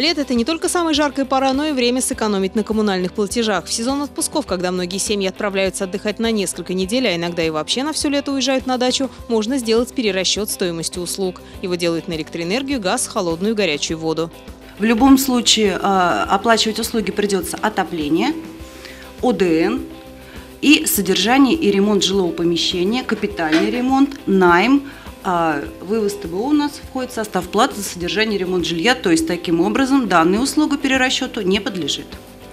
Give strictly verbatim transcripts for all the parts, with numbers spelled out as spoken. Лето – это не только самая жаркая пора, но и время сэкономить на коммунальных платежах. В сезон отпусков, когда многие семьи отправляются отдыхать на несколько недель, а иногда и вообще на все лето уезжают на дачу, можно сделать перерасчет стоимости услуг. Его делают на электроэнергию, газ, холодную и горячую воду. В любом случае оплачивать услуги придется отопление, О Д Н и содержание и ремонт жилого помещения, капитальный ремонт, найм. А вывоз Т Б У у нас входит в состав платы за содержание и ремонт жилья, то есть таким образом данная услуга перерасчету не подлежит.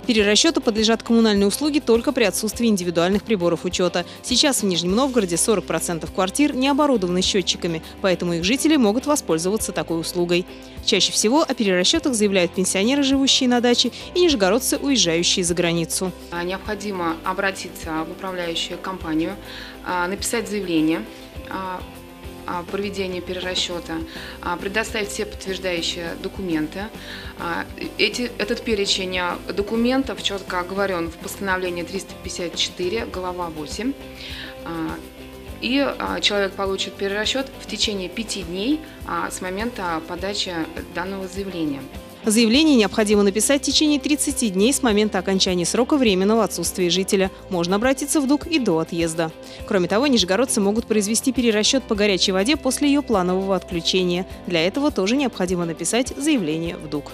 Перерасчету подлежат коммунальные услуги только при отсутствии индивидуальных приборов учета. Сейчас в Нижнем Новгороде сорок процентов квартир не оборудованы счетчиками, поэтому их жители могут воспользоваться такой услугой. Чаще всего о перерасчетах заявляют пенсионеры, живущие на даче, и нижегородцы, уезжающие за границу. Необходимо обратиться в управляющую компанию, написать заявление проведение перерасчета, предоставить все подтверждающие документы. Эти, этот перечень документов четко оговорен в постановлении триста пятьдесят четыре, глава восемь. И человек получит перерасчет в течение пяти дней с момента подачи данного заявления. Заявление необходимо написать в течение тридцати дней с момента окончания срока временного отсутствия жителя. Можно обратиться в ДУК и до отъезда. Кроме того, нижегородцы могут произвести перерасчет по горячей воде после ее планового отключения. Для этого тоже необходимо написать заявление в ДУК.